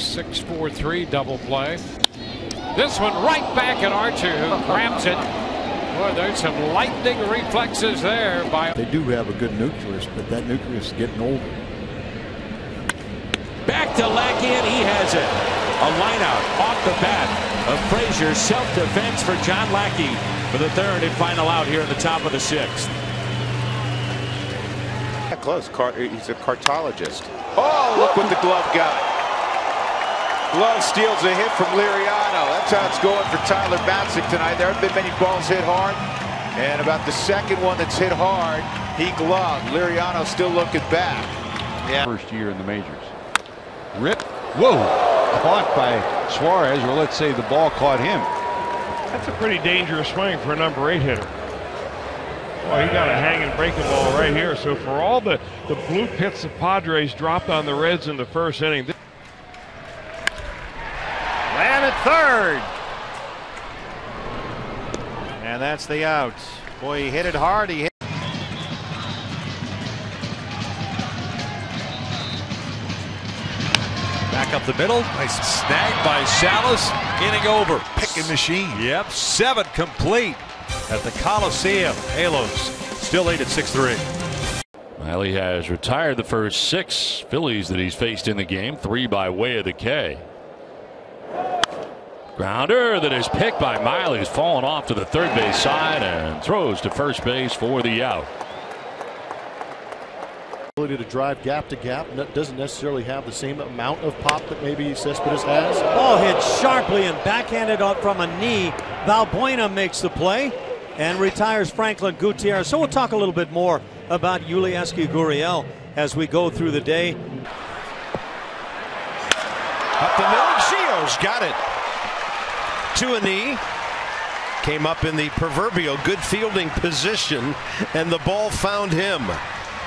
6-4-3 double play. This one right back at Archer, who grabs it. Boy, there's some lightning reflexes there by. They do have a good nucleus, but that nucleus is getting older. Back to Lackey, and he has it. A line out off the bat of Frazier. Self-defense for John Lackey for the third and final out here in the top of the sixth. Close. He's a cartologist. Oh, look what the glove got. Glove steals a hit from Liriano. That's how it's going for Tyler Batsik tonight. There haven't been many balls hit hard, and about the second one that's hit hard, he gloved. Liriano still looking back. Yeah. First year in the majors. Rip. Whoa. Caught by Suarez, or let's say the ball caught him. That's a pretty dangerous swing for a number 8 hitter. Well, he got a hang and breaking ball right here. So for all the blue pits the Padres dropped on the Reds in the first inning. Land at third. And that's the out. Boy, he hit it hard. He hit. Back up the middle. Nice snag by Salas. Inning over. Picking machine. Yep, 7 complete. At the Coliseum, Halos still lead at 6-3. Miley has retired the first 6 Phillies that he's faced in the game, 3 by way of the K. Grounder that is picked by Miley has fallen off to the third base side and throws to first base for the out. Ability to drive gap to gap doesn't necessarily have the same amount of pop that maybe Cespedes has. Ball hit sharply and backhanded up from a knee. Valbuena makes the play and retires Franklin Gutierrez. So we'll talk a little bit more about Yulieski Gurriel as we go through the day. Up the middle, Shields got it to a knee. Came up in the proverbial good fielding position, and the ball found him.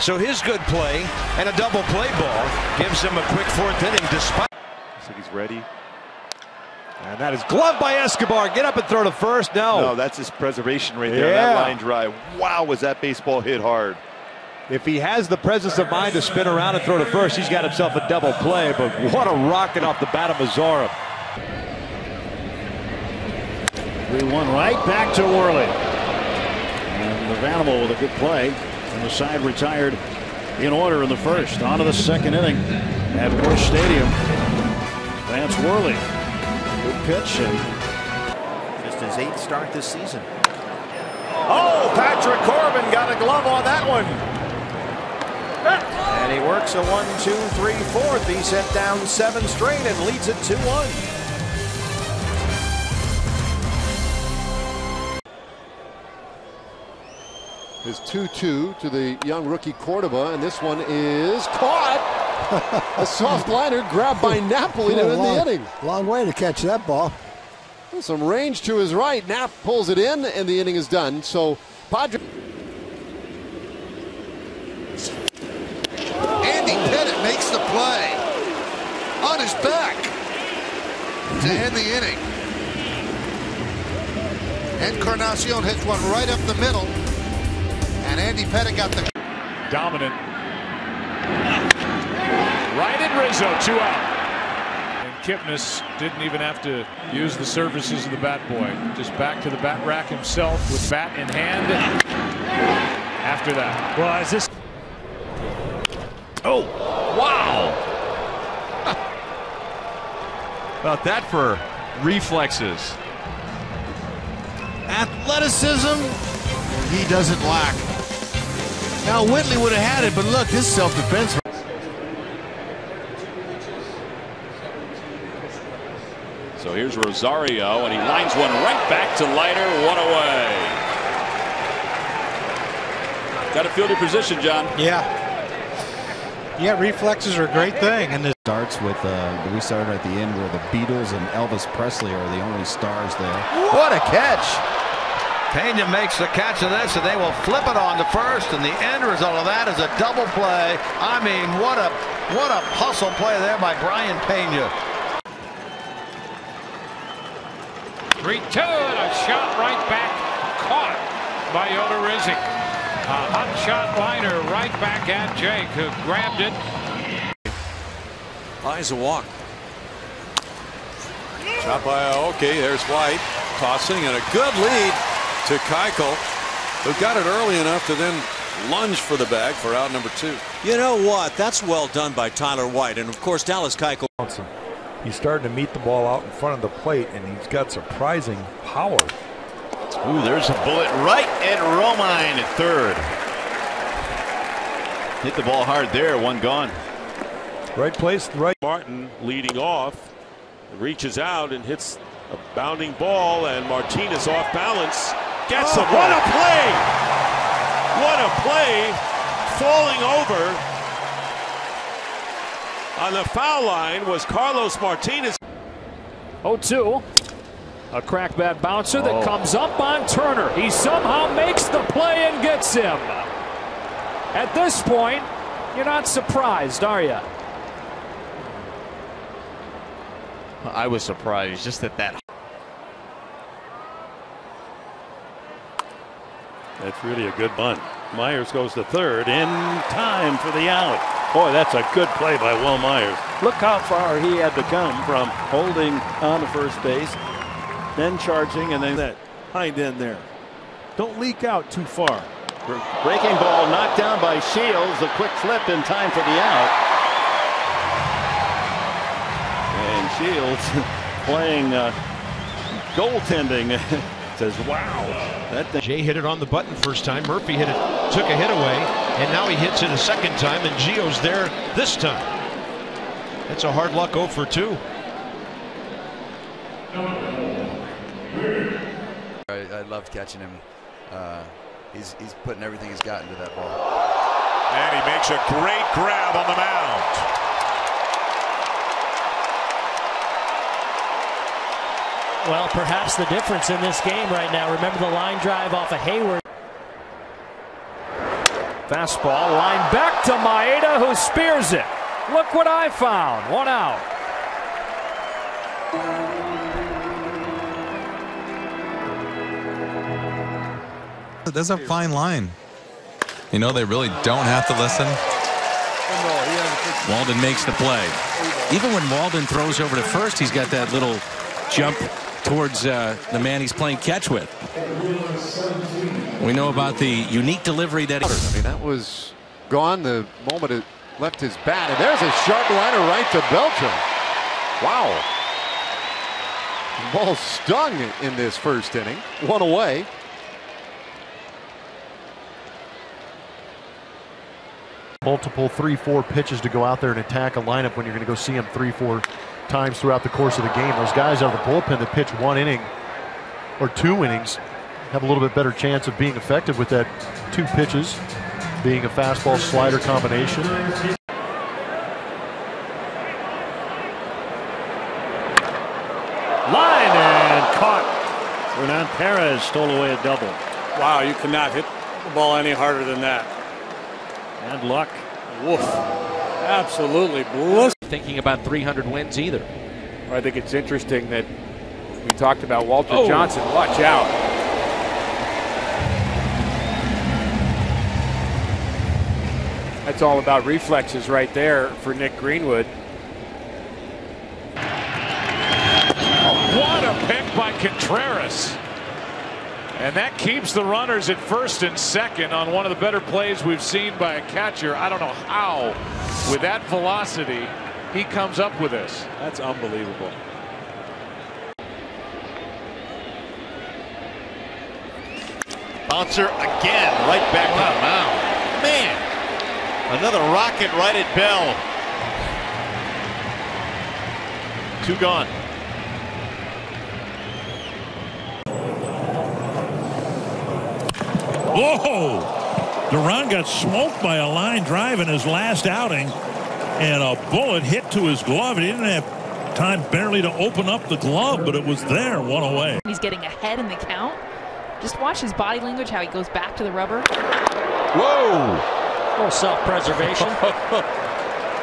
So his good play and a double play ball gives him a quick 4th inning despite. So he's ready. And that is gloved by Escobar. Get up and throw to first. No. No, that's his preservation right there. Yeah. That line drive. Wow, was that baseball hit hard. If he has the presence of mind to spin around and throw to first, he's got himself a double play. But what a rocket off the bat of Mazzara. 3-1 right back to Worley. And Liriano with a good play. And the side retired in order in the first. On to the second inning at Busch Stadium. Vance Worley. Good pitch, and just his 8th start this season. Oh, Patrick Corbin got a glove on that one. And he works a 1-2-3-4. He's hit down 7 straight and leads it 2-1. His 2-2 to the young rookie Cordoba, and this one is caught. A soft liner grabbed by Napoli to end the inning. Long way to catch that ball. Well, some range to his right. Nap pulls it in, and the inning is done. So Padres. Andy Pettitte makes the play on his back to end the inning. Encarnacion hits one right up the middle, and Andy Pettitte got the dominant. Right at Rizzo, 2 out. And Kipnis didn't even have to use the services of the bat boy. Just back to the bat rack himself with bat in hand. After that. Well, is this. Oh, wow. About that for reflexes. Athleticism, he doesn't lack. Now, Whitley would have had it, but look, his self-defense. So here's Rosario, and he lines one right back to Leiter, 1 away. Got to field your position, John. Yeah, reflexes are a great thing. And this starts with, we started at the end where the Beatles and Elvis Presley are the only stars there. What a catch! Pena makes the catch of this, and they will flip it on to first, and the end result of that is a double play. I mean, what a hustle play there by Brian Pena. 3-2, and a shot right back, caught by Rizzo. A hot shot liner right back at Jake, who grabbed it. Eyes a walk. Shot by Aoki. There's White tossing, and a good lead to Keuchel, who got it early enough to then lunge for the bag for out number 2. You know what? That's well done by Tyler White, and of course Dallas Keuchel. He's starting to meet the ball out in front of the plate, and he's got surprising power. Ooh, there's a bullet right at Romine at third. Hit the ball hard there, one gone. Right place, right. Martin leading off, reaches out and hits a bounding ball, and Martinez off balance. Gets him. What a play! What a play! Falling over on the foul line was Carlos Martinez. 0-2. A crack bat bouncer that comes up on Turner. He somehow makes the play and gets him. At this point, you're not surprised, are you? I was surprised just at that. That's really a good bunt. Myers goes to third in time for the out. Boy, that's a good play by Will Myers. Look how far he had to come from holding on to first base, then charging, and then that hind end there. Don't leak out too far. Breaking ball knocked down by Shields. A quick flip in time for the out. And Shields playing goaltending. Says, wow. That thing. Jay hit it on the button first time. Murphy hit it, took a hit away, and now he hits it a second time, and Gio's there this time. That's a hard luck 0 for 2. I loved catching him. He's putting everything he's got into that ball. And he makes a great grab on the mound. Well, perhaps the difference in this game right now. Remember the line drive off of Hayward. Fastball, line back to Maeda, who spears it. Look what I found. One out. That's a fine line. You know, they really don't have to listen. Walden makes the play. Even when Walden throws over to first, he's got that little jump towards the man he's playing catch with. We know about the unique delivery that he... I mean, that was gone the moment it left his bat. And there's a sharp liner right to Beltran. Wow. Ball stung in this first inning. One away. Multiple 3-4 pitches to go out there and attack a lineup when you're going to go see them 3-4 times throughout the course of the game. Those guys out of the bullpen that pitch one inning or two innings have a little bit better chance of being effective with that two pitches being a fastball slider combination. Line and caught. Hernan Perez stole away a double. Wow, you cannot hit the ball any harder than that. And luck. Woof. Absolutely bliss. Thinking about 300 wins either. I think it's interesting that we talked about Walter Johnson. Watch out. That's all about reflexes right there for Nick Greenwood. What a pick by Contreras. And that keeps the runners at first and second on one of the better plays we've seen by a catcher. I don't know how, with that velocity, he comes up with this. That's unbelievable. Bouncer again, right back to the mound. Man, another rocket right at Bell. 2 gone. Whoa! Duran got smoked by a line drive in his last outing, and a bullet hit to his glove. He didn't have time barely to open up the glove, but it was there, one away. He's getting ahead in the count. Just watch his body language, how he goes back to the rubber. Whoa! A little self-preservation.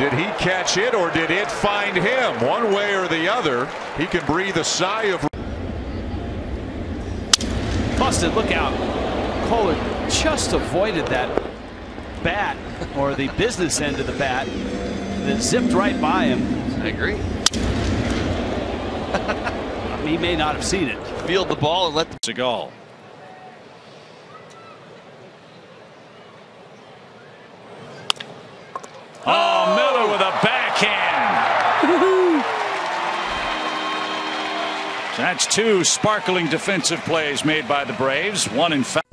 Did he catch it, or did it find him? One way or the other, he can breathe a sigh of... Busted, look out. Kohler just avoided that bat, or the business end of the bat, and it zipped right by him. I agree. He may not have seen it. Field the ball and let the Seagal. Oh, Miller with a backhand. That's two sparkling defensive plays made by the Braves. One in foul.